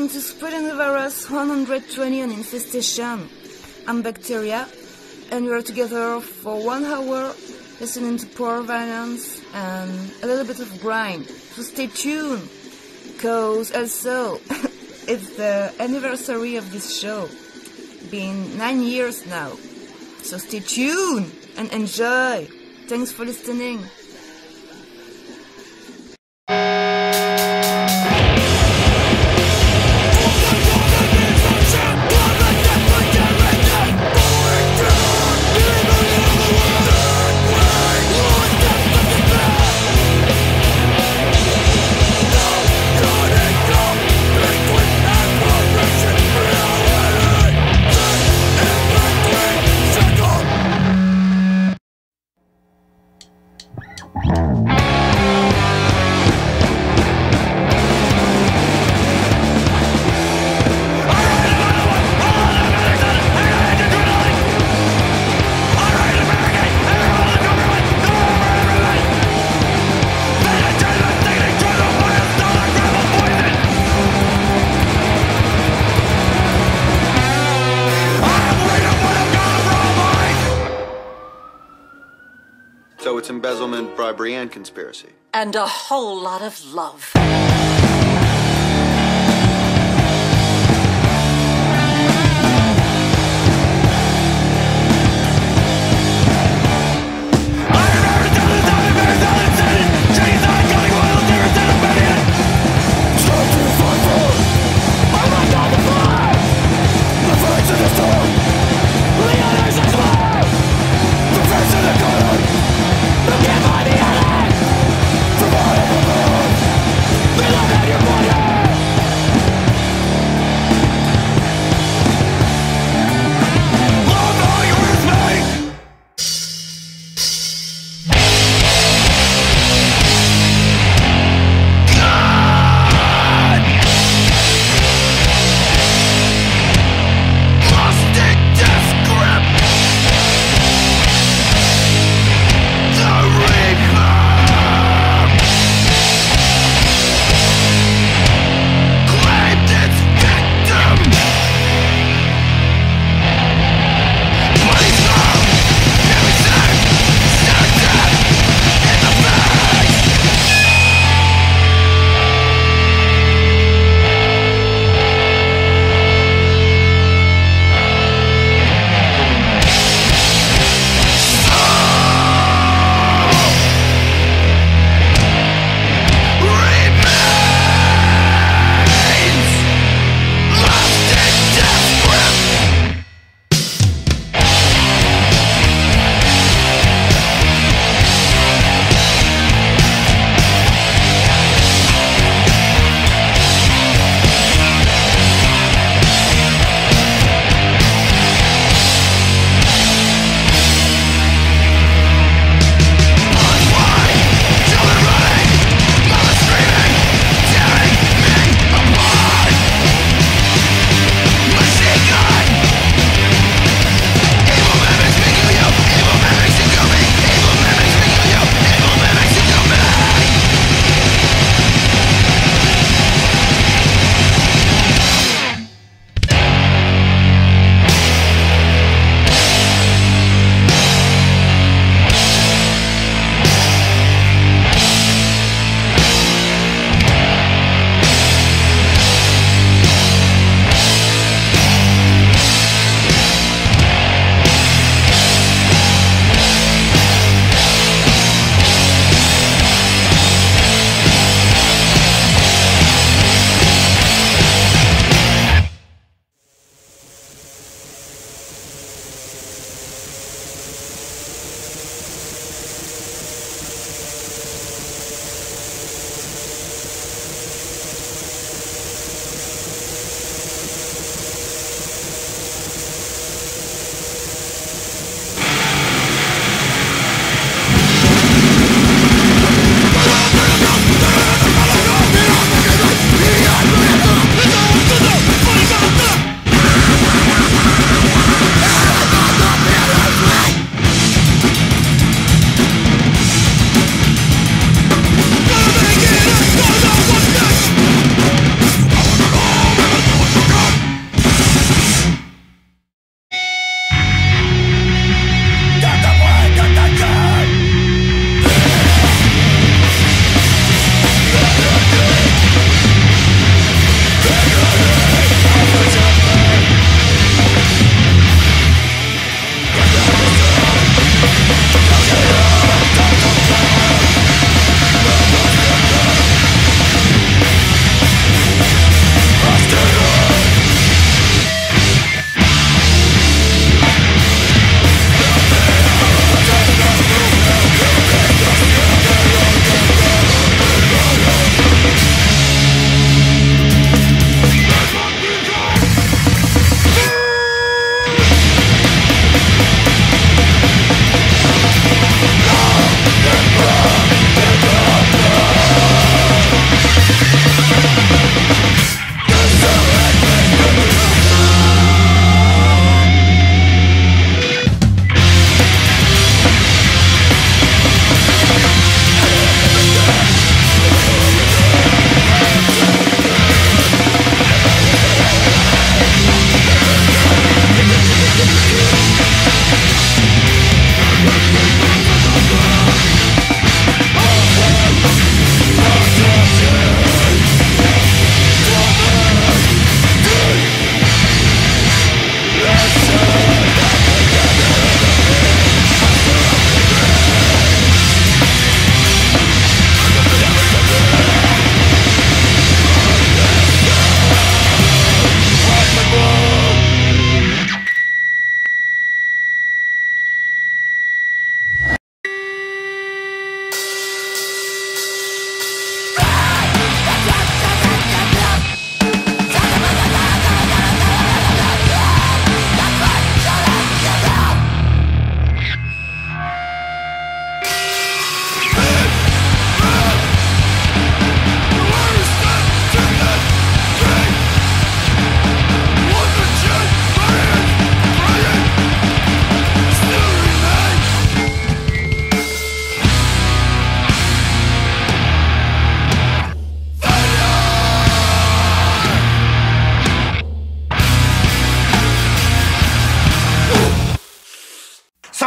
contribution to spreading the virus 120 on infestation. I'm Bacteria, and we are together for 1 hour listening to poor violence and a little bit of grime. So stay tuned, because also it's the anniversary of this show. Been 9 years now. So stay tuned and enjoy. Thanks for listening. So it's embezzlement, bribery, and conspiracy. And a whole lot of love. We're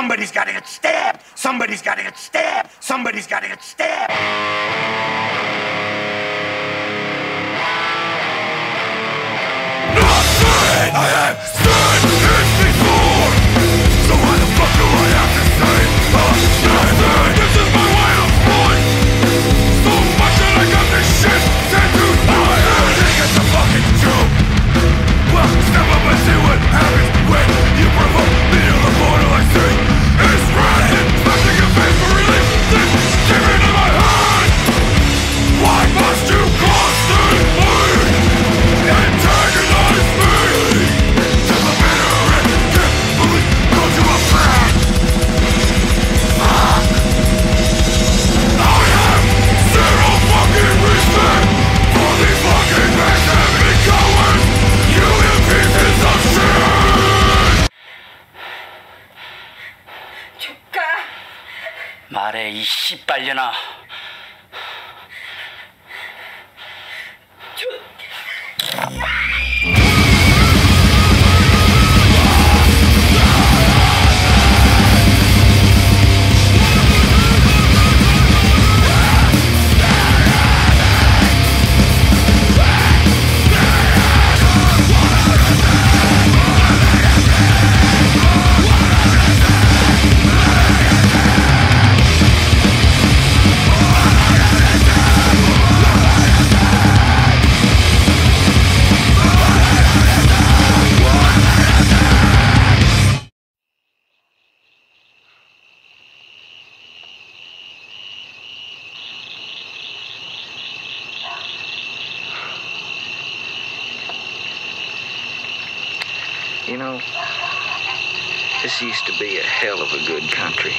Somebody's got to get stabbed. Somebody's got to get stabbed. Somebody's got to get stabbed. I have said this before, so why the fuck do I have to say it? This is my way of life. So much that I got this shit sent to my head. I think it's a fucking joke. Well, step up and see what happens when you provoke me to the border. I say it's rising, smashing your face for relief. This came into my heart. Why must you constantly antagonize me? 말해 이 씨발년아. You know, this used to be a hell of a good country.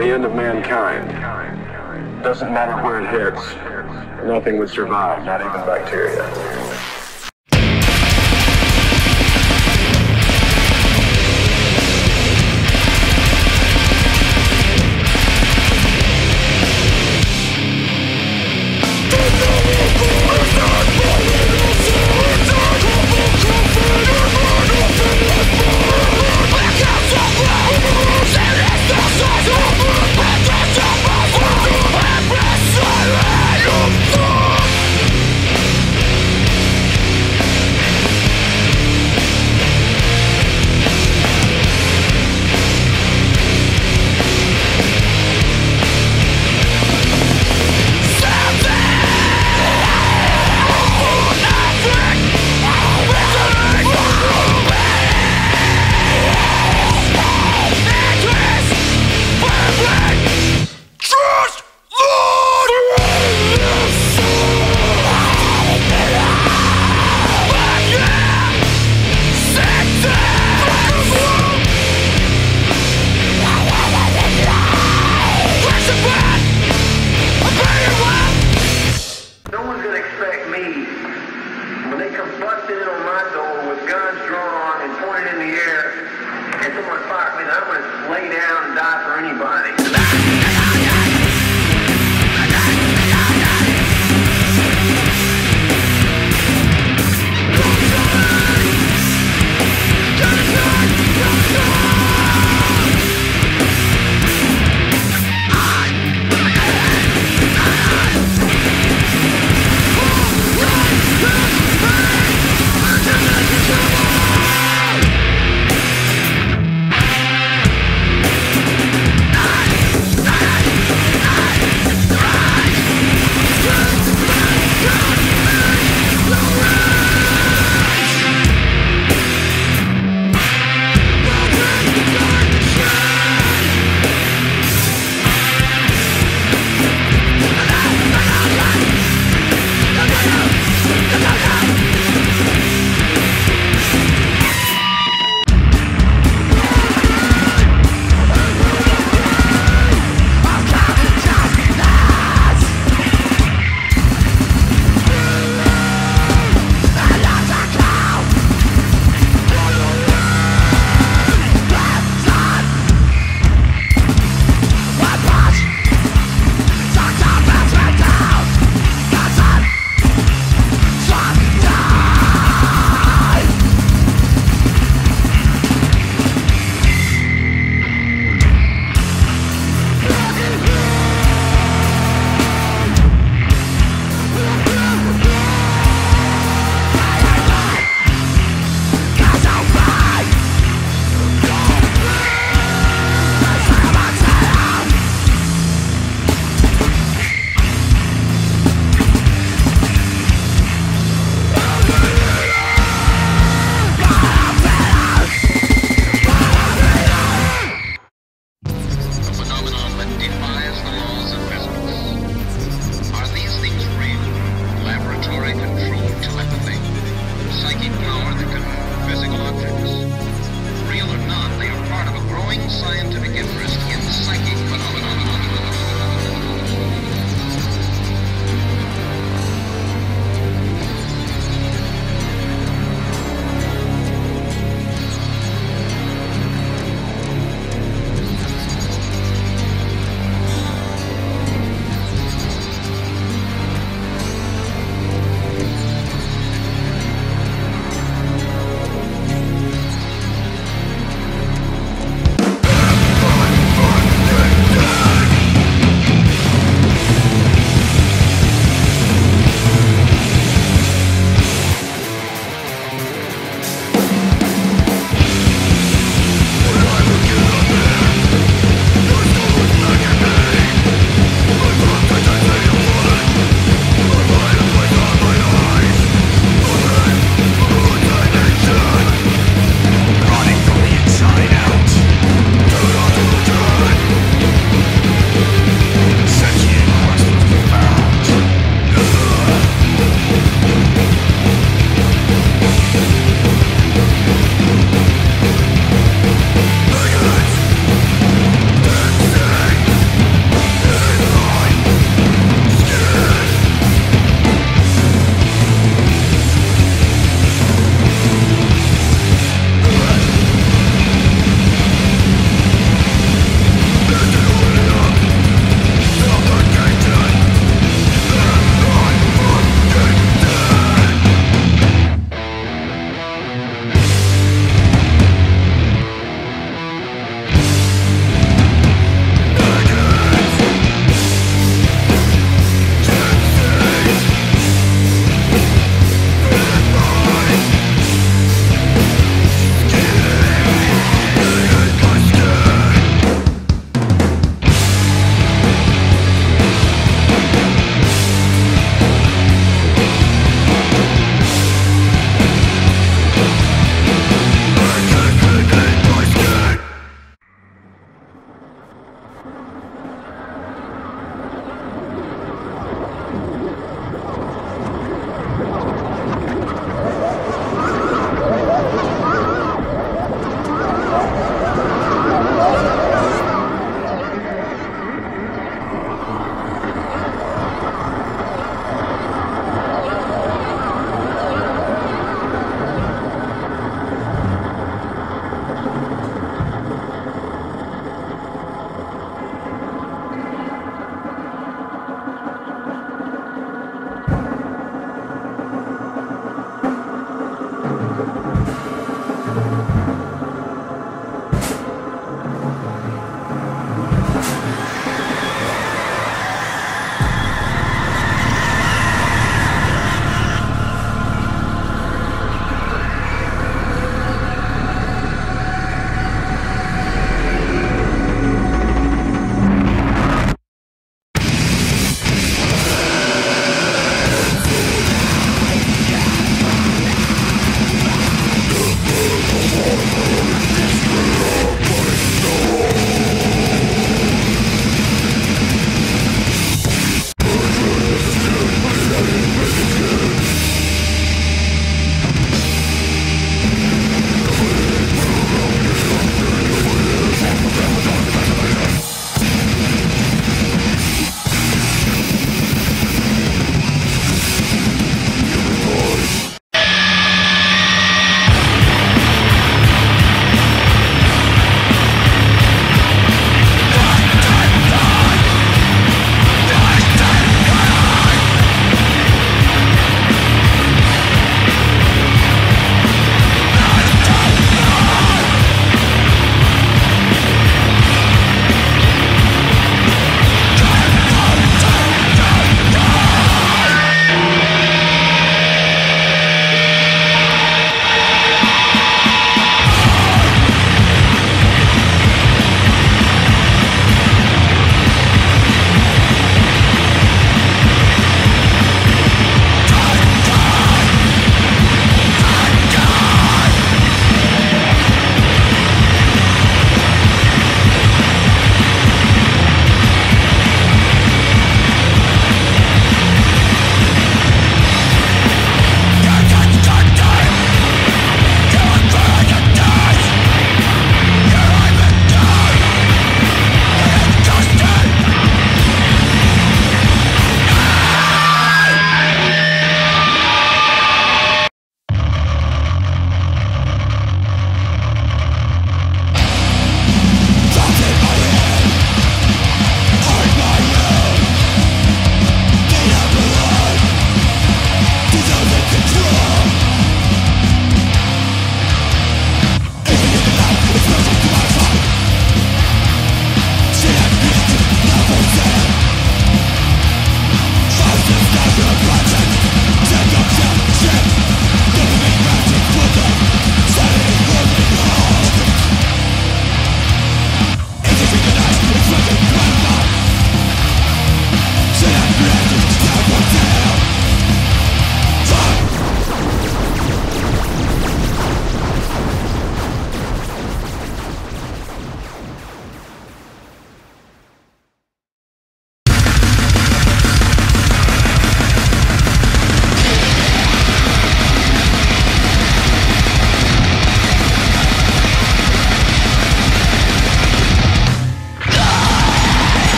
the end of mankind. Doesn't matter where it hits, nothing would survive, not even bacteria. Busted in on my door with guns drawn and pointed in the air, and someone fired me, then I'm going to lay down and die for anybody.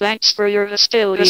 Thanks for your hostility.